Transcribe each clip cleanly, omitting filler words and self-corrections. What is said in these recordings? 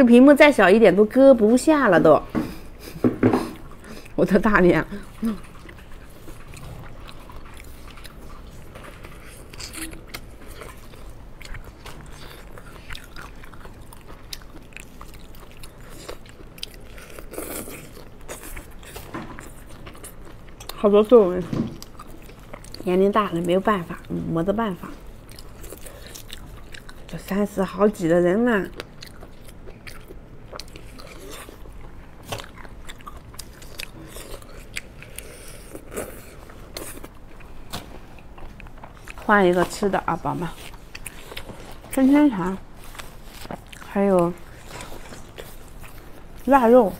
这屏幕再小一点都搁不下了都。我的大脸！好多皱纹，年龄大了没有办法，没得办法。这30好几的人了，换一个吃的啊，宝宝，生鲜肠，还有腊肉，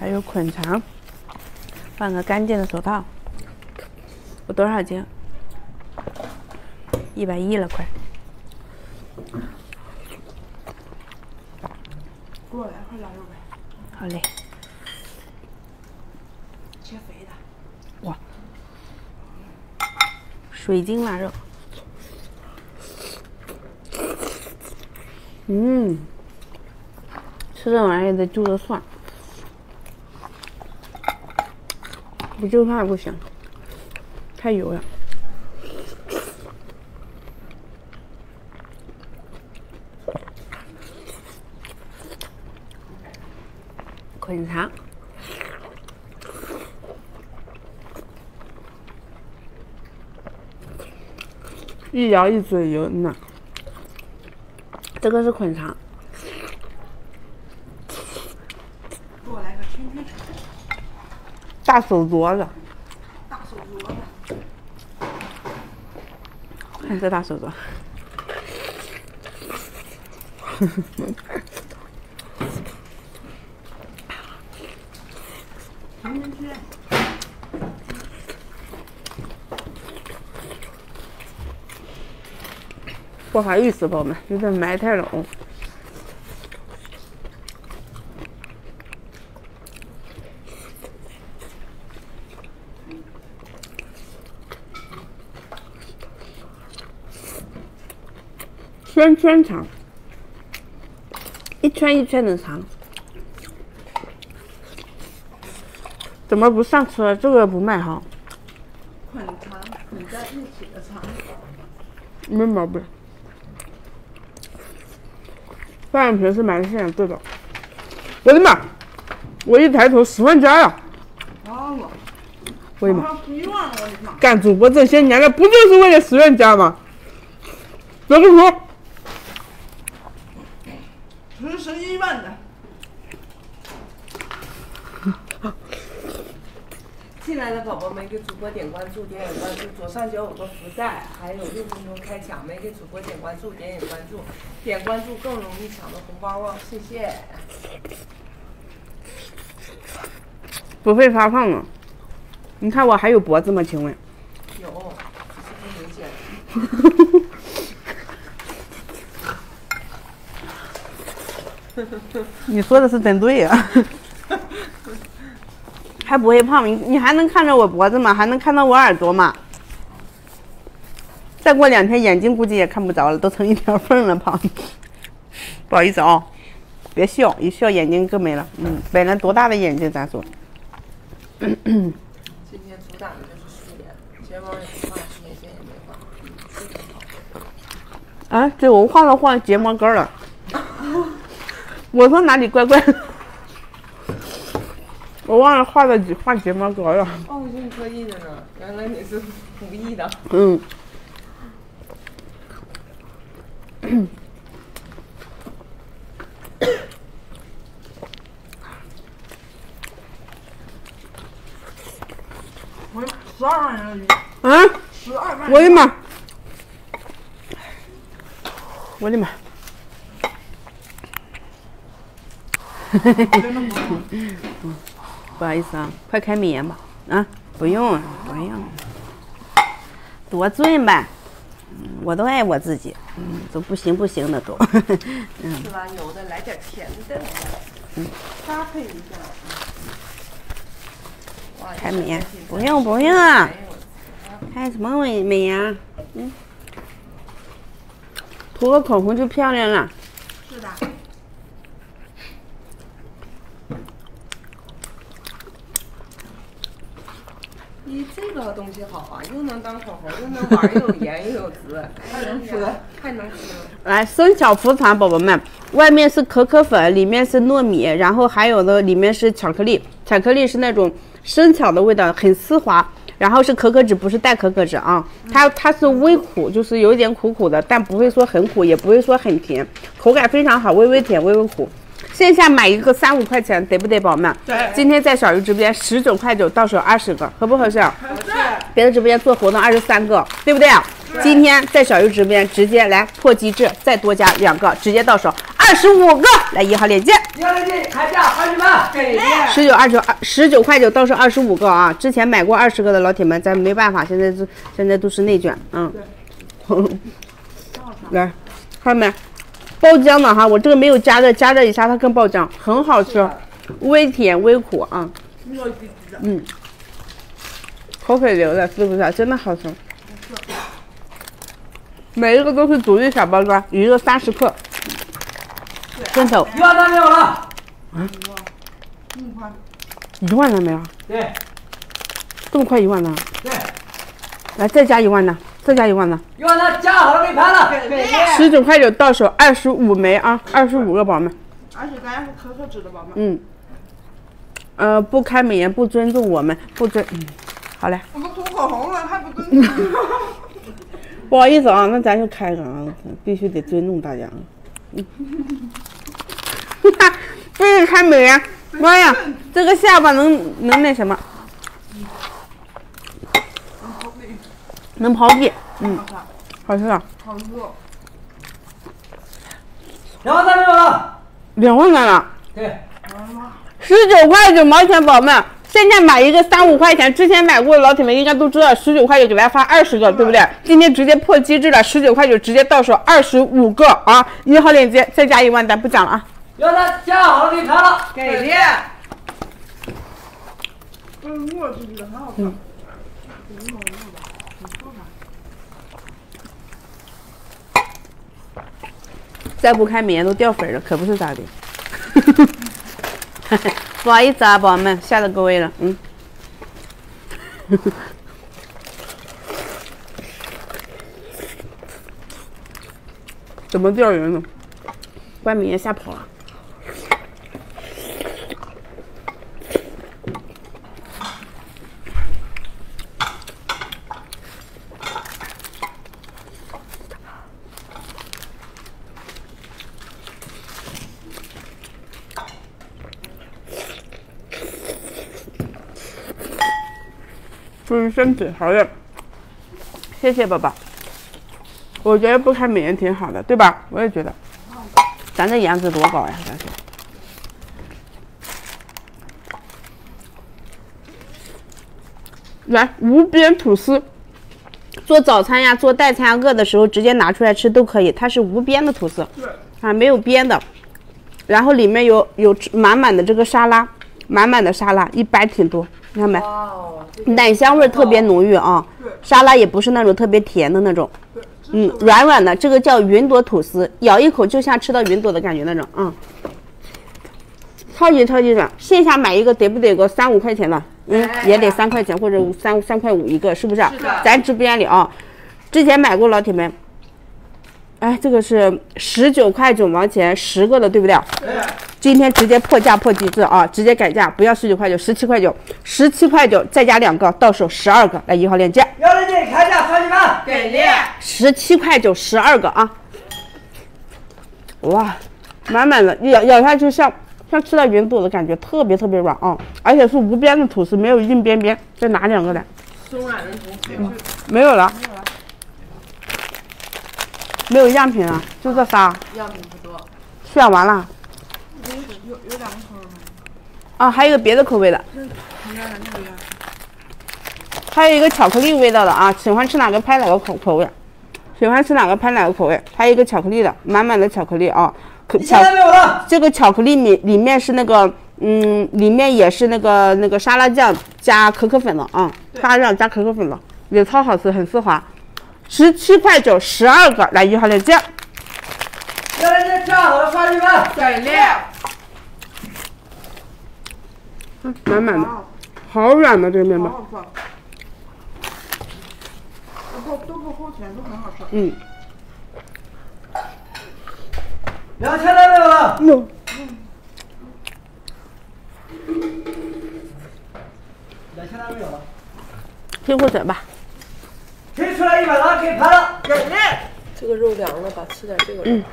还有捆肠。 换个干净的手套。我多少斤？110了，快！给我来块腊肉呗。好嘞。切肥的。哇！水晶腊肉。嗯，吃这玩意得就着蒜。 不就怕不行，太油了。捆肠，一咬一嘴油呢。这个是捆肠。 大手镯子，大手镯子，看这大手镯，不好意思，宝宝们，有点埋汰了。 圈圈肠，一圈一圈的肠，怎么不上车？这个不卖哈。捆肠捆在一起的肠，没毛病。饭店平时买的现做的，我的妈！我一抬头10万加呀！啊我，我的妈！我的妈！干主播这些年了，不就是为了10万加吗？老师傅。 11万的，进来的宝宝们给主播点关注，点点关注，左上角有个福袋，还有6分钟开抢，没给主播点关注，点点关注，点关注更容易抢到红包哦，谢谢。不会发胖吗？你看我还有脖子吗？请问？有，只是不明显。你说的是真对呀，还不会胖，你还能看着我脖子吗？还能看到我耳朵吗？再过2天眼睛估计也看不着了，都成一条缝了吧？不好意思啊、哦，别笑，一笑眼睛更没了。嗯，本来多大的眼睛咱说。今天主打的就是素颜，睫毛也不画，眼线也没画，非常好。啊，对，我画了画睫毛根了。 我说哪里怪怪的，我忘了画睫毛膏了。哦，我说你特意的呢，原来你是无意的。嗯。我12万啊！12万！我的妈！我的妈！ 不好意思啊，快开美颜吧！啊，不用，不用，多俊呗！我都爱我自己，嗯，都不行不行的都。嗯，吃完油的来点甜的，嗯，搭配一下。开美颜，不用不用啊！开什么美颜？嗯，涂个口红就漂亮了。是的。不了东西好啊，又能当口红，又能玩，又有颜，又有籽，还能喝，还能吃。来，生巧福团，宝宝们，外面是可可粉，里面是糯米，然后还有的里面是巧克力，巧克力是那种生巧的味道，很丝滑。 然后是可可脂，不是代可可脂啊，它是微苦，就是有一点苦苦的，但不会说很苦，也不会说很甜，口感非常好，微微甜，微微苦。线下买一个3、5块钱，得不得，宝宝们？对。今天在小鱼直播间19.9块，到手20个，合不合适？合适。别的直播间做活动23个，对不对？对。今天在小鱼直播间直接来破机制，再多加2个，直接到手25个。来，1号链接。1号链接，开价20万，给力！19.9到手25个啊！之前买过20个的老铁们，咱没办法，现在都是内卷，嗯。来，看到没？ 爆浆的哈，我这个没有加热，加热一下它更爆浆，很好吃，微甜微苦啊。嗯，口水流了，是不是？真的好吃。每一个都是独立小包装，一个30克。顺手。1万单没有了。啊？1万。1万单没有？对。这么快1万单？对。来，再加1万单。 再加1万单，1万单加好了，给拍了，19.9到手25枚啊，25个宝宝们，而且咱家是可可脂的宝宝们，嗯，不开美颜，不尊重我们，不尊，嗯，好嘞，我们涂口红了还不尊重，不好意思啊，那咱就开个啊，必须得尊重大家，嗯，哈哈，不是开美颜，妈呀，这个下巴能那什么？ 能刨地，嗯，好吃啊，好吃。2万单没有了，2万单了，对，19.9毛钱，宝宝们，现在买一个3、5块钱，之前买过的老铁们应该都知道，19.9给大家发20个，对不对？今天直接破机制了，19.9直接到手25个啊！1号链接再加1万单，不讲了啊。1万单加好了，给你拍了，给力！嗯，我去，这个很好看。 再不开美颜都掉粉了，可不是咋的。不好意思啊，宝宝们，吓到各位了。嗯。怎么掉人了？把美颜吓跑了。注意身体，好嘞，谢谢宝宝。我觉得不开美颜挺好的，对吧？我也觉得，咱这颜值多高呀！咱这。来，无边吐司，做早餐呀，做代餐呀，饿的时候直接拿出来吃都可以。它是无边的吐司，啊，没有边的。然后里面有满满的这个沙拉，满满的沙拉，100挺多。 你看没？奶香味特别浓郁啊！沙拉也不是那种特别甜的那种，嗯，软软的。这个叫云朵吐司，咬一口就像吃到云朵的感觉那种，嗯，超级超级软。线下买一个得不得个3、5块钱的？嗯，也得3块钱或者3块5一个，是不是？是的。咱直播间里啊，之前买过老铁们，哎，这个是19.9毛钱10个的，对不对？对。 今天直接破价破机制啊！直接改价，不要19.9，17.9，17.9再加2个，到手12个。来，1号链接，1号链接开价30万，给力！17.912个啊！哇，满满的，咬下去像吃到云朵的感觉，特别特别软啊！而且是无边的吐司，没有硬边边。再拿2个来，松软的吐司没有了，没有样品啊，就这仨。样品不多，选完了。 有2个口味吗？啊，还有一个别的口味的，还有一个巧克力味道的啊，喜欢吃哪个拍哪个口味，喜欢吃哪个拍哪个口味。还有一个巧克力的，满满的巧克力啊，现在没有了。这个巧克力里面是那个，嗯，里面也是那个沙拉酱加可可粉的啊，沙拉酱加可可粉的也超好吃，很丝滑。17.912个，来1号链接。 原来这炸好了20万，给力！嗯，满满的，好软的这个面包，都不齁甜，都很好吃。嗯。两千来没有了？没有。2000来没有了。听会准吧。提出来100了，给盘了。忍耐。这个肉凉了吧？吃点这个肉。嗯。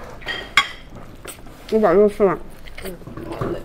我把肉吃完。嗯，好嘞。